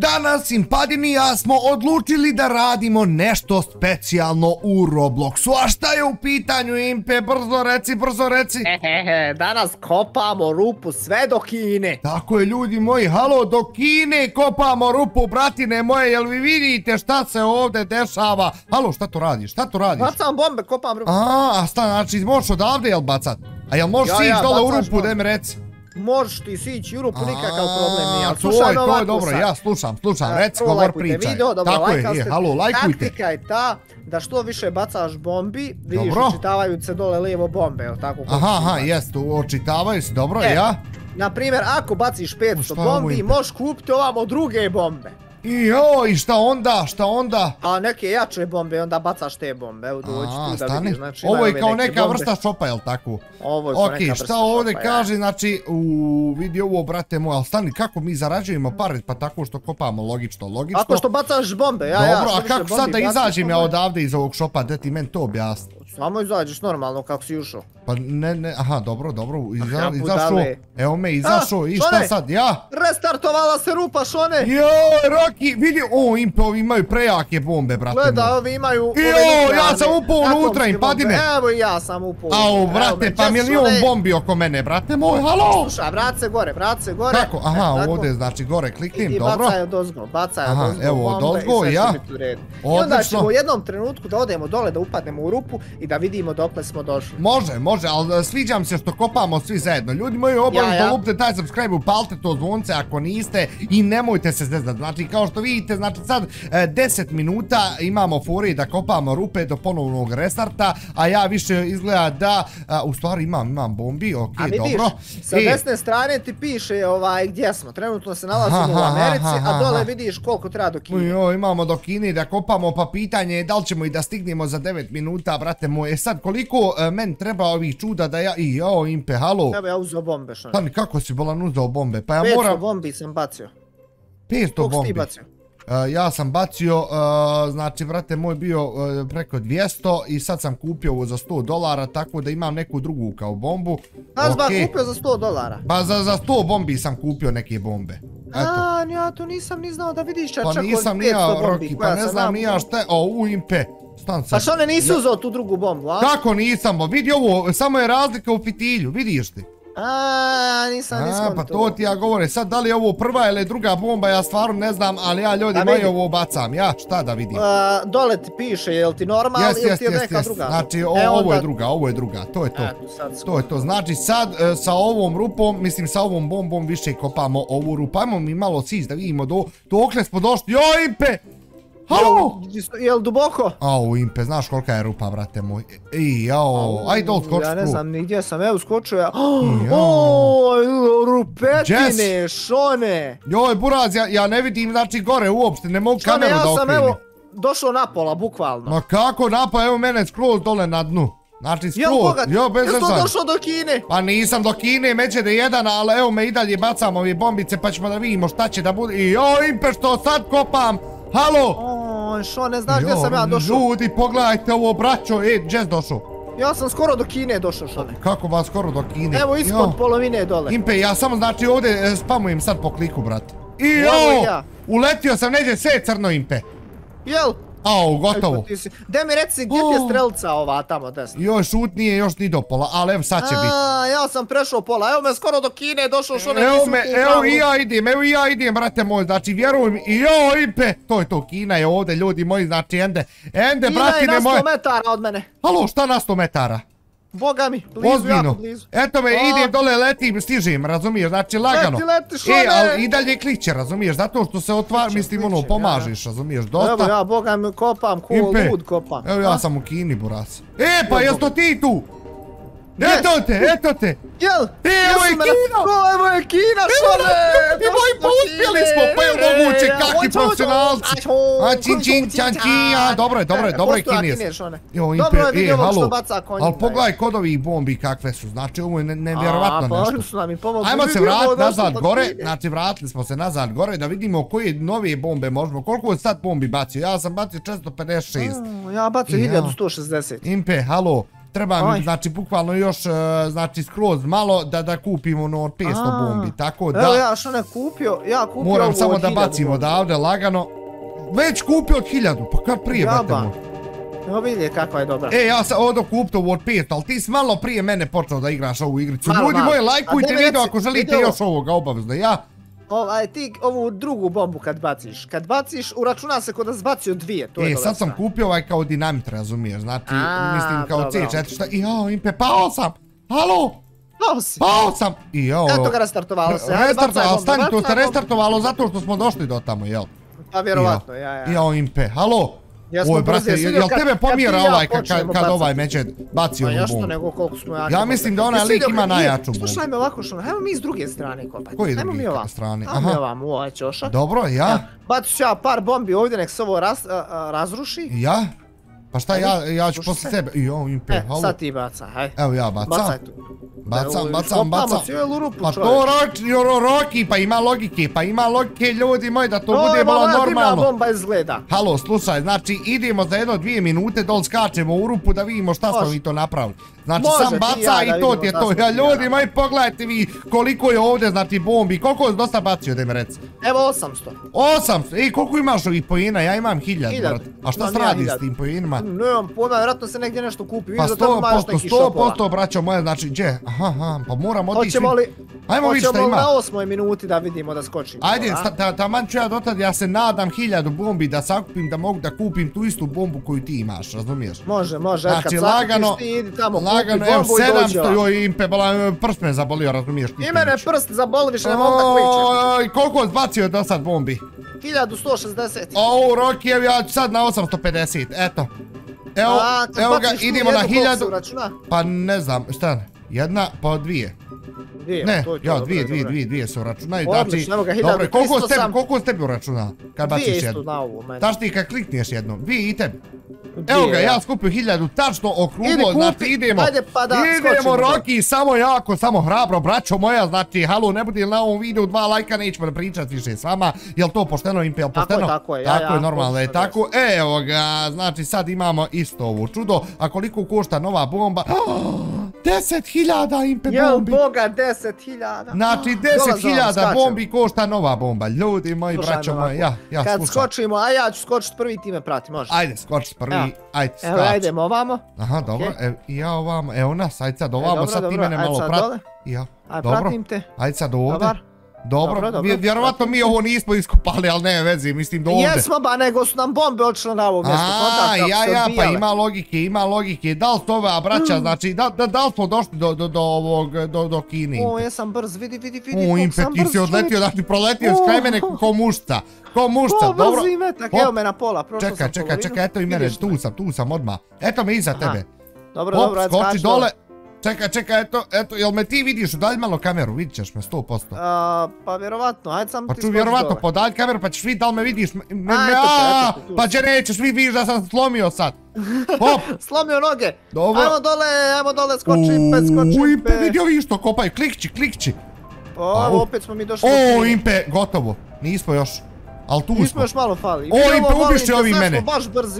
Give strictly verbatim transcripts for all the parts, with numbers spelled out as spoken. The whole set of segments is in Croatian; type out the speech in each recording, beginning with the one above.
Danas Simpadin i ja smo odlučili da radimo nešto specijalno u Robloxu. A šta je u pitanju, Impe? Brzo reci, brzo reci. Hehehe, danas kopamo rupu sve do Kine. Tako je, ljudi moji, halo, do Kine kopamo rupu, bratine moje, jel vi vidite šta se ovdje dešava? Halo, šta to radiš, šta to radiš? Bacam bombe, kopam rupu. A, šta, znači možeš odavde jel bacat? A jel možeš sić dole u rupu, daj mi reci. Možeš ti sići u rupu, nikakav problem nije. Slušaj Novakusa. To je dobro, ja slušam, slušam, reci, govor, pričaj. Tako je, halo, lajkujte. Taktika je ta da što više bacaš bombi, vidiš, očitavaju se dole lijevo bombe. Aha, aha, jeste, očitavaju se, dobro, ja? Naprimjer, ako baciš petsto bombi, možeš kupiti ovamo druge bombe. Joj, šta onda, šta onda? A neke jače bombe, onda bacaš te bombe. Evo dođi tu da vidiš, znači... Ovo je kao neka vrsta šopa, jel' tako? Ovo je kao neka vrsta šopa, ja. Ok, šta ovdje kaže, znači, u vidi ovo, brate moj, ali stani, kako mi zarađujemo pare? Pa tako što kopamo, logično, logično. Ako što bacaš bombe, ja, ja. Dobro, a kako sad da izađem ja odavde iz ovog šopa, da ti men to objasni? Samo izađeš normalno, kako si ušao. Pa ne, ne, aha, dobro, dobro, izašao, evo me, izašao, i šta sad, ja? Restartovala se rupa, Šone! Joj, Roki, vidi, o, Impe, ovi imaju prejake bombe, brate moj. Gleda, ovi imaju... Joj, ja sam upao unutra, im padine. Evo i ja sam upao. Au, brate, pa milion bombi oko mene, brate moj, halo! Slušaj, vrat se gore, vrat se gore. Tako, aha, ovdje, znači, gore kliknim, dobro. I bacaj od ozgo, bacaj od ozgo bombe. Aha, evo, od ozgo, ja. I onda ćemo u jednom trenutku da odemo dole, da upadnemo u rupu i da vidimo dokle smo došli. Može, može, ali sviđam se što kopamo svi zajedno. Ljudi moji, obavezno lupite taj subscribe, upalite to zvonce ako niste i nemojte se zeznat. Znači, kao što vidite, znači sad deset minuta imamo fore da kopamo rupe do ponovnog restarta, a ja više izgleda da, u stvari imam, imam bombi, okej, dobro. A vidiš, sa desne strane ti piše gdje smo, trenutno se nalazimo u Americi, a dole vidiš koliko treba do Kine. Jo, imamo do Kine da kopamo, pa pitanje je da li ćemo i da stignemo za devet minuta, brate moje. Sad, koliko men treba ovih čuda da ja... I jao, Impe, halo. Treba ja uzeo bombe, što ne? Stani, kako si bolan uzeo bombe? Pa ja moram... petsto bombi sam bacio. petsto bombi? Koliko si ti bacio? Ja sam bacio, znači, brate moj, bio preko dvjesto i sad sam kupio ovo za sto dolara, tako da imam neku drugu kao bombu. Znaš ba, kupio za sto dolara? Ba, za sto bombi sam kupio neke bombe. A, ja to nisam ni znao da vidiš, čak od petsto bombi. Pa ne znam ni ja šta je... O, Impe. Pa što ne nisi uzao tu drugu bombu, a? Kako nisam, vidi ovo, samo je razlika u fitilju, vidiš ti? Aaaa, nisam, nisam to. Pa to ti ja govore, sad da li je ovo prva ili druga bomba, ja stvarno ne znam, ali ja ljudi moji ovo bacam, ja šta da vidim? Dole ti piše, je li ti normal ili ti je neka druga? Znači ovo je druga, ovo je druga, to je to. To je to, znači sad sa ovom rupom, mislim sa ovom bombom više kopamo ovu rupu, ajmo mi malo sić da vidimo dokle smo došli, joj Impe! Halo! Jel' duboko? Au, Impe, znaš kolika je rupa, brate moj. Ej, jao, aj dol' skoči tu. Ja ne znam ni gdje sam, evo skočio ja. Ooooj, rupetine, Šone! Joj, Buraz, ja ne vidim, znači, gore uopšte, ne mogu kameru da okrenim. Šone, ja sam, evo, došao napola, bukvalno. Ma kako napola, evo mene skroz dole na dnu. Znači, skroz, jo, bez zrza. Jel' to došao do Kine? Pa nisam do Kine, međede jedan, ali evo me i dalje bacamo ove bombice, pa ćemo da vidimo šta će da bude. I joj, Impe, što sad kopam! Halo! Šo, ne znaš gdje sam ja došao? Ljudi, pogledajte ovo, braćo, e, gdje si došao? Ja sam skoro do Kine došao, Šone. Kako vas skoro do Kine? Evo, ispod polovine dole. Impe, ja samo, znači, ovdje spamujem sad po kliku, brate. I jo, uletio sam neđe, sve je crno, Impe. Jel? Au, gotovo. Gdje mi reci, gdje ti je strelca ova, tamo desno? Joj, šut nije još ni do pola, ali evo sad će biti. Aaaa, ja sam prešao pola, evo me skoro do Kine došao, Šone, nisam ti u pravu. Evo i ja idem, evo i ja idem, brate moj, znači vjerujem, joj, Impe, to je to, Kina je ovdje, ljudi moji, znači, ende, ende, bratine moje. Kina je na sto metara od mene. Halo, šta na sto metara? Boga mi, blizu, jako blizu. Eto me, idem dole, letim, stižem, razumiješ, znači lagano. Leti, leti, Šone! E, ali i dalje kliče, razumiješ, zato što se otvara, mislim, ono, pomažeš, razumiješ, dosta. Evo ja, Boga mi, kopam, ko lud kopam. Evo ja sam u Kini, Buras. E, pa jesto ti tu? Eto te, eto te! Jel? Evo je Kina! Evo je Kina, Šone! Evo je, pa uspjeli smo, pa je moguće, kakvi profesionalci! A čin čin čan čija, dobro je, dobro je, dobro je Kinez. Dobro je vidimo što baca konjima. Ali pogledaj kod ovih bombi kakve su, znači ovo je nevjerovatno nešto. Ajmo se vratiti nazad gore, znači vratili smo se nazad gore da vidimo koje nove bombe možemo, koliko je sad bombi bacio, ja sam bacio četiristo pedeset šest. Ja bacio hiljadu sto šezdeset. Impe, halo. Treba mi, znači, bukvalno još, znači, skroz malo da kupimo ono petsto bombi, tako da... Evo ja što ne kupio, ja kupio ovo od hiljadu. Moram samo da bacim odavde, lagano. Već kupio od hiljadu, pa kad prije, brate možda. Evo vidje kakva je dobra. E, ja sam ovdje kupio od pet, ali ti si malo prije mene počeo da igraš ovu igricu. Ljudi moji, lajkujte video ako želite još ovoga, obavezno, ja... Ovaj, ti ovu drugu bombu kad baciš, kad baciš, uračuna se kod da zbacio dvije, to je dobro. E, sad sam kupio ovaj kao dinamit, razumiješ, znači, mislim kao ce četiri, šta, i jao, impe, pao sam, halo, pao sam, i jao. Eto ga restartovalo se, ajde, bacaj bombu, bacaj bombu. To se restartovalo zato što smo došli do tamo, jel? Pa, vjerovatno, ja, ja. I jao, impe, halo. Oj, brate, jel tebe pomjera ovaj kad ovaj međe baci ovu bombu? Ja mislim da onaj lik ima najjaču bombu. Slušaj me ovako, Šone, hajmo mi s druge strane kopati. Koji druge strane? Hajmo mi ovamo u ovaj ćošak. Dobro, ja? Bacu ću ja par bombi ovdje, nek se ovo razruši. Ja? Pa šta, ja ću posle sebe. Sad ti bacaj, hajde. Evo ja bacam. Bacam, bacam, bacam. Pa to roki, pa ima logike, pa ima logike, ljudi moji, da to bude malo normalno. Halo, slušaj, znači idemo za jedno dvije minute, dol skačemo u rupu da vidimo šta smo mi to napravili. Znači sam baca i to ti je to. Ljudi moji, pogledajte vi koliko je ovdje, znači bombi, koliko je dosta bacio, da mi reci. Evo osam sto. osam sto, ej, koliko imaš ovih pojena, ja imam hiljadu. A šta se radi s tim pojenima? Nemam pojma, vjerojatno se negdje nešto kupi. Pa sto posto, braćo moje, znači gdje? Aha, aha, pa moram otići. Ajmo vidjeti šta ima. Hoćemo li na osmoj minuti da vidimo da skočimo? Ajde, taman ću ja dotad, ja se nadam hiljadu bombi da sakupim, da mogu da kupim tu istu bombu koju ti imaš, razumiješ? Može, može, kad sakupiš ti idi tamo, kupi bombu i dođe. Lagano, evo sedamsto, prst me zabolio, razumiješ? I mene prst zaboli, više ne mogu da kličeš. Koliko zbacio je do sad bombi? hiljadu sto šezdeset. O, Roki, evo ja ću sad na osam sto pedeset, eto. Evo ga, idemo na hiljadu. Pa ne znam, šta ne? Jedna, pa dvije. Ne, ja, dvije, dvije, dvije, dvije se uračunaju. Odlično, evo ga, hiljadu. Koliko s tebi uračuna kad baciš jednu? Taš ti kad klikniješ jednu, dvije i tebi. Evo ga, ja skupim hiljadu, tačno okrugo, znači idemo. Idemo, Roki, samo jako, samo hrabro, braćo moja, znači, halo, ne budi na ovom videu dva lajka, nećemo pričati više s vama. Jel to pošteno, Impe, jel pošteno? Tako je, tako je, normalno je tako. Evo ga, znači, sad imamo isto ovo čudo. A koliko košta nova bomba? deset hiljada, Impe, bombi. Jel boga, deset hiljada. Znači, deset hiljada bombi košta nova bomba. Ljudi moji, braćo moji, ja, ja skušam. Kad skočimo, a ja ću skočiti prvi i ti me prati, može. Ajde, skoči prvi, ajde, skači. Evo, ajdemo ovamo. Aha, dobro, i ja ovamo, evo nas, ajde sad ovamo, sad ti mene malo prati. Ajde, pratim te. Ajde sad ovdje. Dobro, vjerovatno mi ovo nismo iskopali, ali ne vezi, mislim do ovdje. Jesmo ba, nego su nam bombe odšle na ovo mjesto. A, ja, ja, pa ima logike, ima logike. Da li to ova braća, znači, da li smo došli do Kine? O, jesam brz, vidi, vidi, vidi, kako sam brz. Ti si odletio, znači, proletio s kraj mene ko mušta. Ko mušta, dobro. O, brzi metak, evo me na pola, prošao sam polovinu. Čekaj, čekaj, čekaj, eto i mene, tu sam, tu sam odmah. Eto me iza tebe. Dobro, dobro, ajde skači dole. Čekaj, čekaj, eto, eto, jel me ti vidiš, udalj malo kameru, vidit ćeš me, sto posto. Pa vjerovatno, ajde sam ti skoči dole. Pa ću vjerovatno, podalj kameru pa ćeš vidjeti da li me vidiš. Aaaa, pa će nećeš, vi vidiš da sam slomio sad. Hop. Slomio noge. Dobro. Ajmo dole, ajmo dole, skoči Impe, skoči Impe. Impe, vidi ovi što kopaju, klikći, klikći. Ovo, opet smo mi došli. O, Impe, gotovo, nismo još. Ali tu smo. Nismo još malo fali. O, Impe, ubišće ovi mene.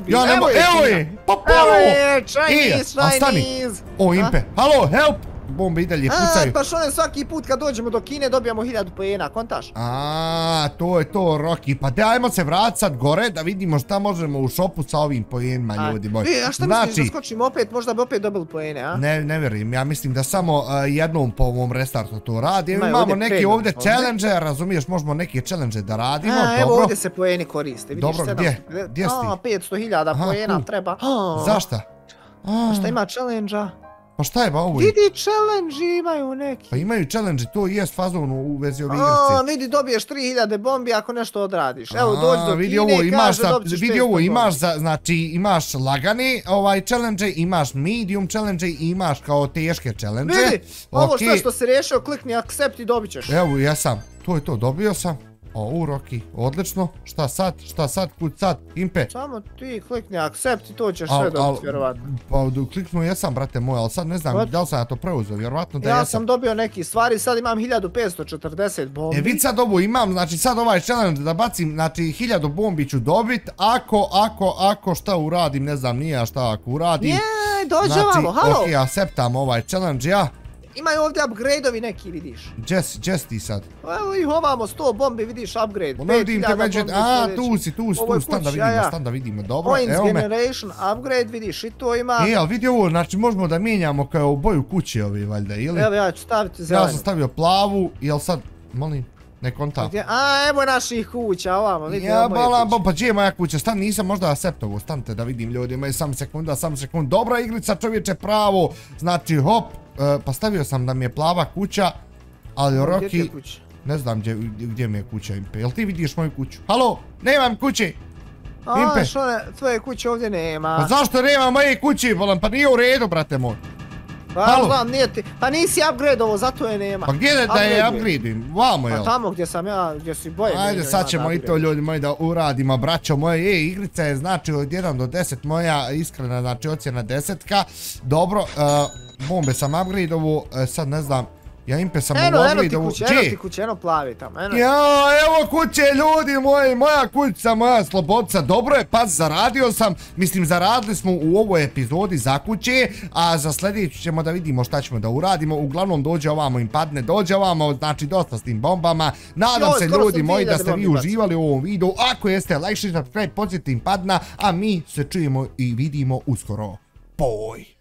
Evo je, pa polo. Evo je, Chinese, Chinese. O, Impe, halo, help. Bombe i dalje pucaju. Pa Šone, svaki put kad dođemo do Kine dobijamo hiljadu pojena, kontaš? Aaa, to je to, Roki. Pa dajmo se vrat sad gore da vidimo šta možemo u šopu sa ovim pojenima, ljudi moji. A šta misliš da skočimo opet, možda bi opet dobili pojene, a? Ne vjerujem, ja mislim da samo jednom po ovom restartu to radi. Imamo neke ovdje challenge, razumiješ, možemo neke challenge da radimo. A, evo ovdje se pojeni koriste. Dobro, gdje? Gdje si ti? petsto hiljada pojena treba. Zašta? Šta ima challenge-a? Pa šta je ba ovo? Vidi, challenge imaju neki. Pa imaju challenge, to i jest fazovno u vezi ove igrice. Vidi, dobiješ tri hiljade bombi ako nešto odradiš. Evo, dođi do Kine i kaže dobiješ šest bombi. Vidi ovo, imaš, znači, imaš lagane challenge, imaš medium challenge i imaš kao teške challenge. Vidi, ovo što što si rješio, klikni accept i dobit ćeš. Evo, ja sam, to je to, dobio sam. O, Roki, odlično, šta sad, šta sad, kud sad, Impe? Samo ti klikni accept i to ćeš sve dobiti, vjerovatno. Pa kliknuo jesam, brate moj, ali sad ne znam da li sam ja to preuzeo, vjerovatno da jesam. Ja sam dobio neki stvari, sad imam hiljadu petsto četrdeset bombi. E vid sad ovo imam, znači sad ovaj challenge da bacim, znači hiljadu bombi ću dobit, ako, ako, ako šta uradim, ne znam, nije šta ako uradim. dođe ovamo, halo. Znači, okej, acceptam ovaj challenge, ja. Imaju ovdje upgrade-ovi neki, vidiš. Jess, Jess ti sad. Evo ih ovamo, sto bombi, vidiš upgrade. Ono vidim te među, a tu si, tu si, tu, standa vidimo, standa vidimo, dobro. Points generation, upgrade, vidiš, i to ima. E, ali vidi ovo, znači možemo da mijenjamo kao boju kuće ovi, valjda, ili? Evo, ja ću staviti zelenu. Ja sam stavio plavu, jel sad, molim, ne konta. A, evo naših kuća, ovamo, vidi ovo moje kuće. Pa gdje je moja kuća, stan nisam možda acceptovo, stante da vidim ljudima, je sam sekunda, sam sekunda. Dobra igrica, čovječe, pravo, znači hop. Pa stavio sam da mi je plava kuća, ali Roki, ne znam gdje mi je kuća, Impe, jel ti vidiš moju kuću? Halo, nemam kući, Impe. A, Šone, tvoje kuće ovdje nema. Pa zašto nema moje kući, volim, pa nije u redu, brate moj. Pa znam, nije ti, pa nisi upgrade-ovo, zato je nema. Pa gdje da je upgrade-im, vamo jel? Pa tamo gdje sam ja, gdje si boje. Ajde, sad ćemo i to ljudi moji da uradimo, braćo moje. E, igrica je znači od jedan do deset, moja iskrena, znači ocjena desetka. Dobro, bombe sam upgrade-ovo, sad ne znam, ja Impe sam upgrade-ovo. Eno, eno ti kuće, eno ti kuće, eno plavi tamo, eno. Jao, evo kuće ljudi moji, moja kućica, moja slobodca, dobro je, pas, zaradio sam, mislim zaradili smo u ovoj epizodi za kuće, a za sljedeću ćemo da vidimo šta ćemo da uradimo, uglavnom dođe ovamo im padne, dođe ovamo, znači dosta s tim bombama, nadam se ljudi moji da ste vi uživali u ovom videu, ako jeste, like, share, subscribe, podsjetite im padna, a mi se čujemo i vidimo uskoro, boj!